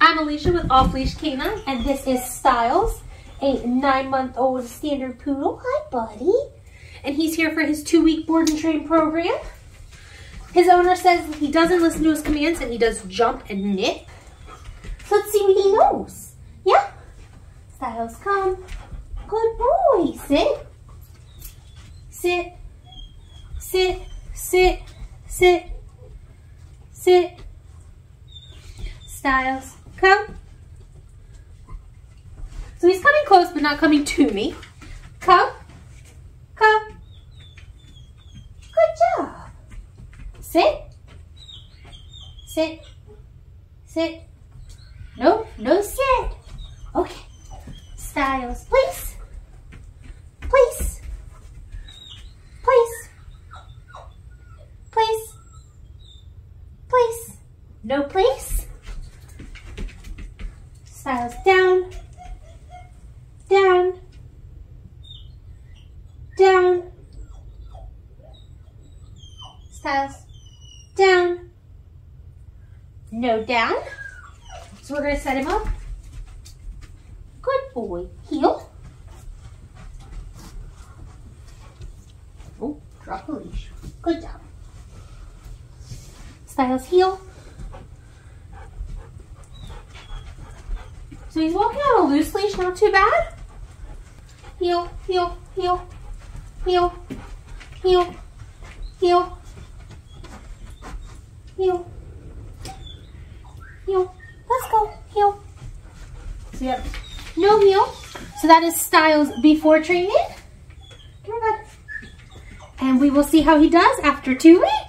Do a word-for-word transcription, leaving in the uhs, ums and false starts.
I'm Alicia with Off Leash K nine, and this is Stiles, a nine-month-old standard poodle. Hi, buddy. And he's here for his two-week board and train program. His owner says he doesn't listen to his commands, and he does jump and nip. Let's see what he knows. Yeah? Stiles, come. Good boy. Sit. Sit. Sit. Sit. Sit. Sit. Stiles, come. So he's coming close, but not coming to me. Come. Come. Good job. Sit. Sit. Sit. No, no sit. Okay. Stiles, please. Please. Please. Please. Please. No please. Stiles, down. Down. Down. Stiles, down. No down. So we're going to set him up. Good boy. Heel. Oh, drop the leash. Good job. Stiles, heel. So he's walking on a loose leash, not too bad. Heel, heel, heel, heel, heel, heel, heel, heel. Let's go, heel. So yep. No heel. So that is Stiles before training. And we will see how he does after two weeks.